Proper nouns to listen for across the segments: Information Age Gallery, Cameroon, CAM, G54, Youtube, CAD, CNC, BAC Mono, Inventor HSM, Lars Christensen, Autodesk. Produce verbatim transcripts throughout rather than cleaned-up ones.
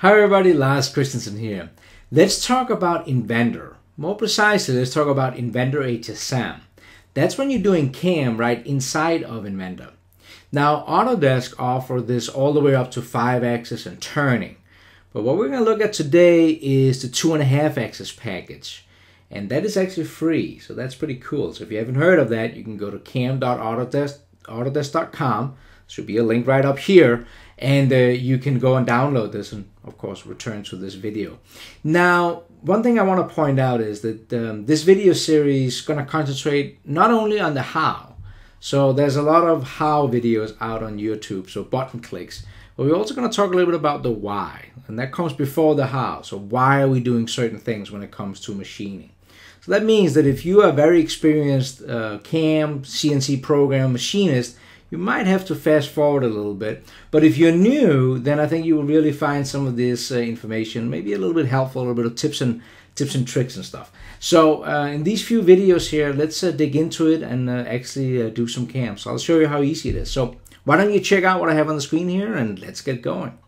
Hi everybody, Lars Christensen here. Let's talk about Inventor. More precisely, let's talk about Inventor H S M. That's when you're doing C A M right inside of Inventor. Now, Autodesk offers this all the way up to five axis and turning. But what we're going to look at today is the two and a half axis package. And that is actually free, so that's pretty cool. So if you haven't heard of that, you can go to cam dot autodesk dot com. Should be a link right up here, and uh, you can go and download this and of course return to this video. Now, one thing I want to point out is that um, this video series is going to concentrate not only on the how. So there's a lot of how videos out on YouTube, so button clicks, but we're also going to talk a little bit about the why, and that comes before the how. So why are we doing certain things when it comes to machining? So that means that if you are a very experienced uh, C A M, C N C program machinist, you might have to fast forward a little bit, but if you're new, then I think you will really find some of this uh, information maybe a little bit helpful, a little bit of tips and tips and tricks and stuff. So uh, in these few videos here, let's uh, dig into it and uh, actually uh, do some C A M. So I'll show you how easy it is. So why don't you check out what I have on the screen here, and let's get going.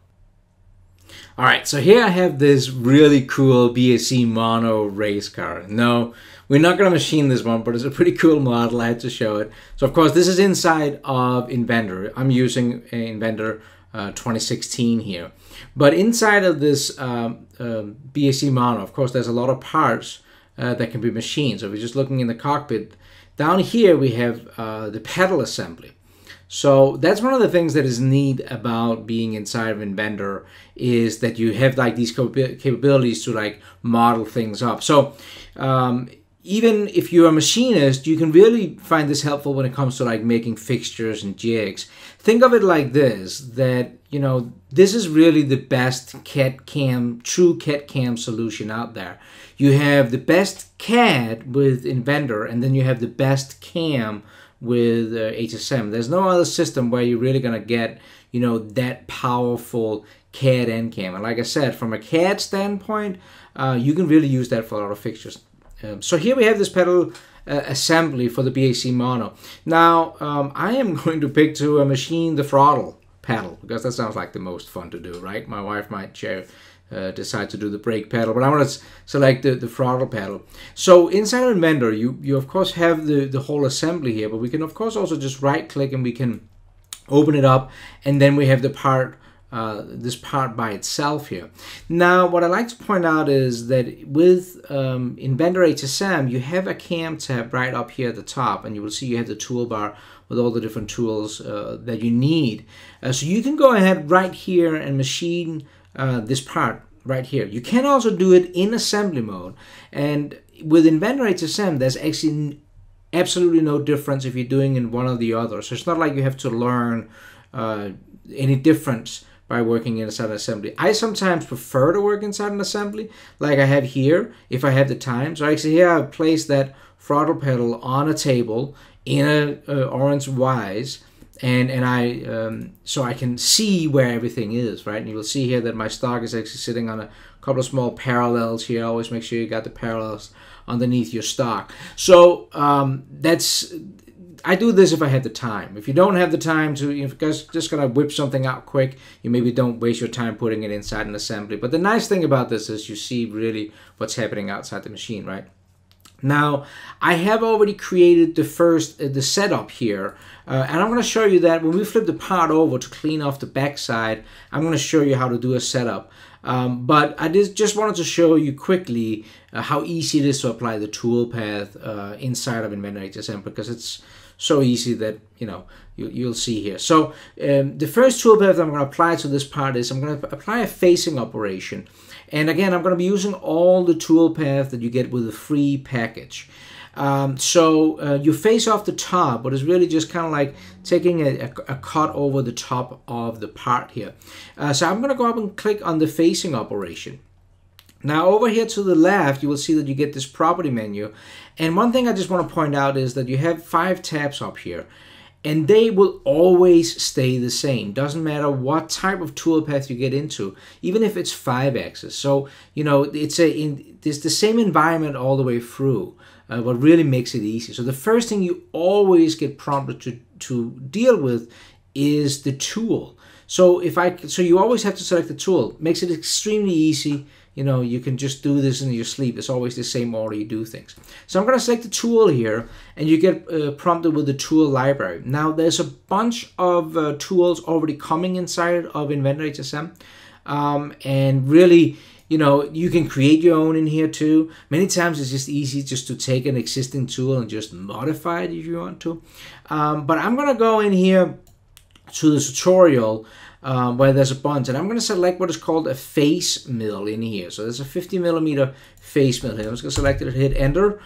All right, so here I have this really cool B A C Mono race car. No, we're not going to machine this one, but it's a pretty cool model. I had to show it. So, of course, this is inside of Inventor. I'm using Inventor uh, twenty sixteen here. But inside of this um, uh, B A C Mono, of course, there's a lot of parts uh, that can be machined. So, if we're just looking in the cockpit, down here we have uh, the pedal assembly. So that's one of the things that is neat about being inside of Inventor, is that you have like these capabilities to like model things up. So um, even if you're a machinist, you can really find this helpful when it comes to like making fixtures and jigs. Think of it like this, that, you know, this is really the best C A D C A M, true C A D C A M solution out there. You have the best C A D with Inventor, and then you have the best C A M with uh, H S M. There's no other system where you're really gonna get, you know, that powerful C A D and C A M. And like I said, from a C A D standpoint, uh, you can really use that for a lot of fixtures. Um, so here we have this pedal uh, assembly for the B A C Mono. Now, um, I am going to pick to a machine the throttle pedal, because that sounds like the most fun to do, right? My wife might share. Uh, decide to do the brake pedal, but I want to select the, the throttle pedal. So inside of Inventor, you, you of course have the, the whole assembly here, but we can of course also just right click and we can open it up, and then we have the part, uh, this part by itself here. Now what I like to point out is that with um, Inventor H S M, you have a C A M tab right up here at the top, and you will see you have the toolbar with all the different tools uh, that you need. Uh, so you can go ahead right here and machine Uh, this part right here. You can also do it in assembly mode, and with Inventor H S M there's actually absolutely no difference if you're doing in one or the other. So it's not like you have to learn uh, any difference by working inside an assembly. I sometimes prefer to work inside an assembly, like I have here, if I have the time. So actually here I've placed that throttle pedal on a table in a uh, orange wise. And, and I, um, so I can see where everything is, right? And you will see here that my stock is actually sitting on a couple of small parallels here. Always make sure you got the parallels underneath your stock. So um, that's, I do this if I have the time. If you don't have the time to, if you're just gonna whip something out quick, you maybe don't waste your time putting it inside an assembly. But the nice thing about this is you see really what's happening outside the machine, right? Now, I have already created the first, uh, the setup here, uh, and I'm going to show you that when we flip the part over to clean off the backside, I'm going to show you how to do a setup. Um, but I just, just wanted to show you quickly uh, how easy it is to apply the toolpath uh, inside of Inventor H S M, because it's so easy that, you know, you, you'll see here. So um, the first toolpath I'm going to apply to this part is I'm going to apply a facing operation. And again, I'm going to be using all the toolpath that you get with the free package. Um, so uh, you face off the top, but it's really just kind of like taking a, a, a cut over the top of the part here. Uh, so I'm going to go up and click on the facing operation. Now over here to the left, you will see that you get this property menu. And one thing I just want to point out is that you have five tabs up here, and they will always stay the same. Doesn't matter what type of toolpath you get into, even if it's five axis. So, you know, it's, a, in, it's the same environment all the way through, uh, what really makes it easy. So the first thing you always get prompted to, to deal with is the tool. So if I, so you always have to select the tool. Makes it extremely easy. You know, you can just do this in your sleep. It's always the same order you do things. So I'm going to select the tool here, and you get uh, prompted with the tool library. Now there's a bunch of uh, tools already coming inside of Inventor H S M, um, and really, you know, you can create your own in here too. Many times it's just easy just to take an existing tool and just modify it if you want to. Um, but I'm going to go in here to the tutorial, Um, where there's a bunch, and I'm going to select what is called a face mill in here. So there's a fifty millimeter face mill here. I'm just going to select it, hit enter,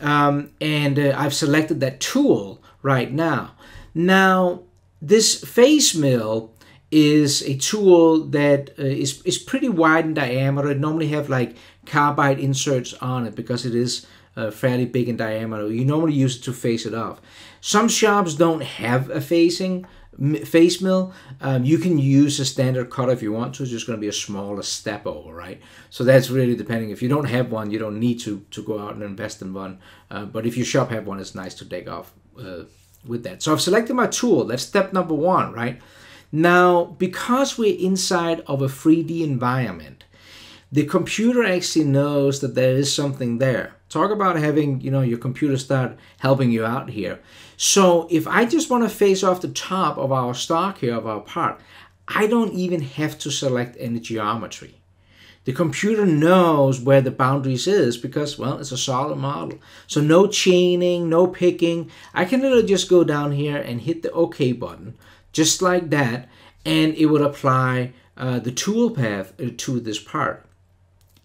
um, and uh, I've selected that tool right now. Now this face mill is a tool that uh, is, is pretty wide in diameter. It normally have like carbide inserts on it because it is uh, fairly big in diameter. You normally use it to face it off. Some shops don't have a facing face mill. Um, you can use a standard cutter if you want to. It's just going to be a smaller step over, right? So that's really depending. If you don't have one, you don't need to to go out and invest in one. Uh, but if your shop have one, it's nice to take off uh, with that. So I've selected my tool. That's step number one, right? Now, because we're inside of a three D environment, the computer actually knows that there is something there. Talk about having, you know, your computer start helping you out here. So if I just want to face off the top of our stock here, of our part, I don't even have to select any geometry. The computer knows where the boundaries is because, well, it's a solid model. So no chaining, no picking. I can literally just go down here and hit the OK button, just like that, and it would apply uh, the tool path to this part.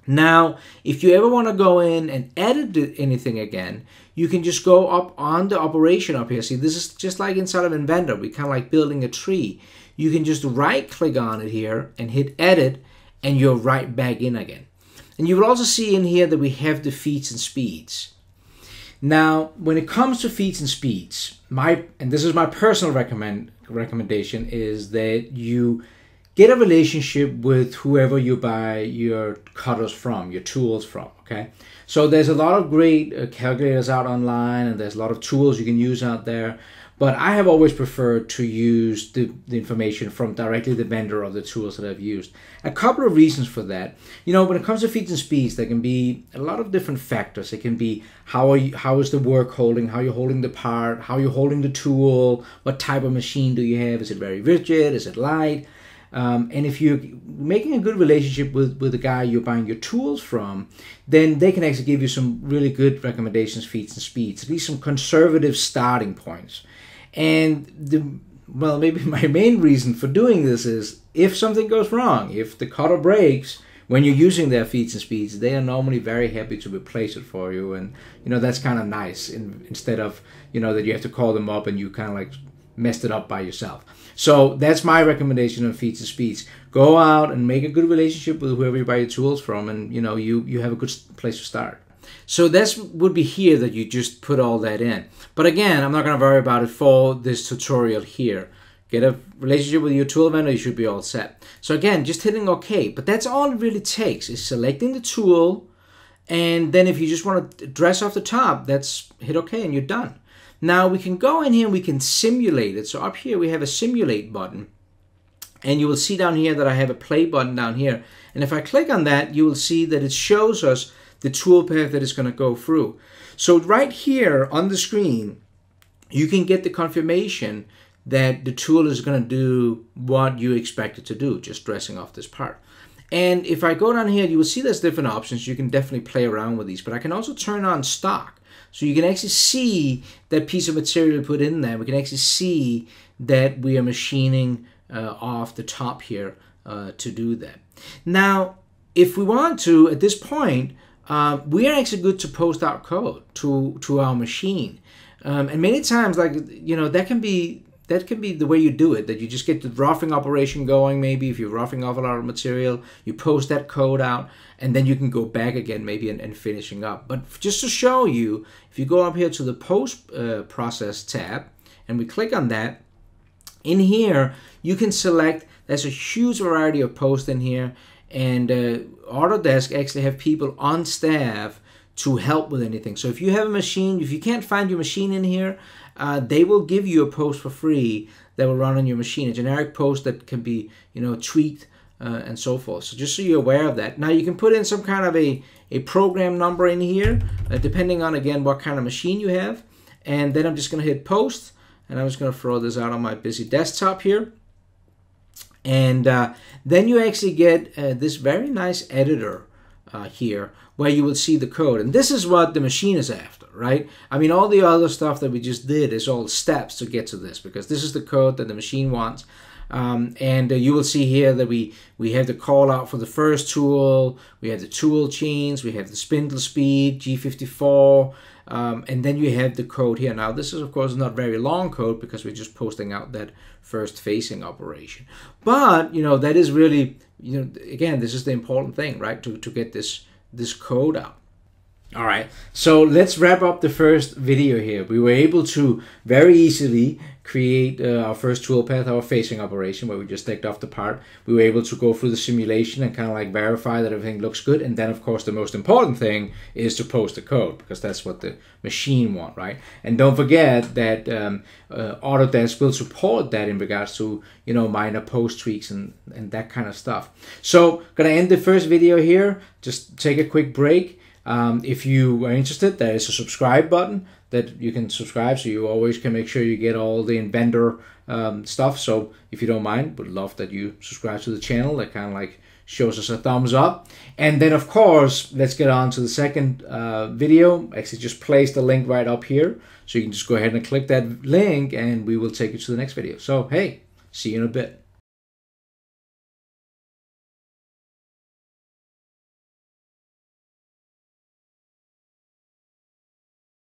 Now, if you ever want to go in and edit anything again, you can just go up on the operation up here. See, this is just like inside of Inventor. We kind of like building a tree. You can just right click on it here and hit edit, and you're right back in again. And you will also see in here that we have the feeds and speeds. Now, when it comes to feeds and speeds, my and this is my personal recommend recommendation is that you get a relationship with whoever you buy your cutters from, your tools from, okay? So there's a lot of great calculators out online, and there's a lot of tools you can use out there, but I have always preferred to use the, the information from directly the vendor of the tools that I've used. A couple of reasons for that. You know, when it comes to feeds and speeds, there can be a lot of different factors. It can be how are you, how is the work holding, how you're holding the part, how you're holding the tool, what type of machine do you have? Is it very rigid? Is it light? Um, and if you're making a good relationship with, with the guy you're buying your tools from, then they can actually give you some really good recommendations, feeds and speeds, at least some conservative starting points. And the, well, maybe my main reason for doing this is if something goes wrong, if the cutter breaks when you're using their feeds and speeds, they are normally very happy to replace it for you. And, you know, that's kind of nice in, instead of, you know, that you have to call them up and you kind of like messed it up by yourself. So that's my recommendation on feeds and speeds. Go out and make a good relationship with whoever you buy your tools from, and you know you you have a good place to start. So that would be here that you just put all that in. But again, I'm not going to worry about it for this tutorial here. Get a relationship with your tool vendor, you should be all set. So again, just hitting OK. But that's all it really takes is selecting the tool, and then if you just want to dress off the top, that's hit OK and you're done. Now we can go in here and we can simulate it. So up here we have a simulate button, and you will see down here that I have a play button down here. And if I click on that, you will see that it shows us the tool path that it's going to go through. So right here on the screen, you can get the confirmation that the tool is going to do what you expect it to do, just dressing off this part. And if I go down here, you will see there's different options. You can definitely play around with these, but I can also turn on stock. So you can actually see that piece of material put in there. We can actually see that we are machining uh, off the top here uh, to do that. Now, if we want to, at this point, uh, we are actually good to post out code to, to our machine. Um, and many times, like, you know, that can be That can be the way you do it, that you just get the roughing operation going. Maybe if you're roughing off a lot of material, you post that code out, and then you can go back again maybe and, and finishing up. But just to show you, if you go up here to the post uh, process tab, and we click on that, in here, you can select, there's a huge variety of posts in here, and uh, Autodesk actually have people on staff to help with anything. So if you have a machine, if you can't find your machine in here, uh, they will give you a post for free that will run on your machine, a generic post that can be, you know, tweaked uh, and so forth. So just so you're aware of that. Now you can put in some kind of a, a program number in here, uh, depending on, again, what kind of machine you have. And then I'm just gonna hit post, and I'm just gonna throw this out on my busy desktop here. And uh, then you actually get uh, this very nice editor uh, here, where you will see the code. And this is what the machine is after, right? I mean, all the other stuff that we just did is all steps to get to this, because this is the code that the machine wants. Um, and uh, you will see here that we, we have the call out for the first tool, we have the tool chains, we have the spindle speed, G fifty-four, um, and then you have the code here. Now, this is, of course, not very long code, because we're just posting out that first facing operation. But, you know, that is really, you know, again, this is the important thing, right, to, to get this this code out. All right, so let's wrap up the first video here. We were able to very easily create uh, our first toolpath, our facing operation, where we just ticked off the part. We were able to go through the simulation and kind of like verify that everything looks good. And then, of course, the most important thing is to post the code, because that's what the machine wants, right? And don't forget that um, uh, Autodesk will support that in regards to, you know, minor post tweaks and, and that kind of stuff. So gonna end the first video here. Just take a quick break. Um, if you are interested, there is a subscribe button that you can subscribe, so you always can make sure you get all the Inventor um, stuff. So if you don't mind, would love that you subscribe to the channel. That kind of like shows us a thumbs up. And then, of course, let's get on to the second uh, video. Actually, just place the link right up here, so you can just go ahead and click that link, and we will take you to the next video. So hey, see you in a bit.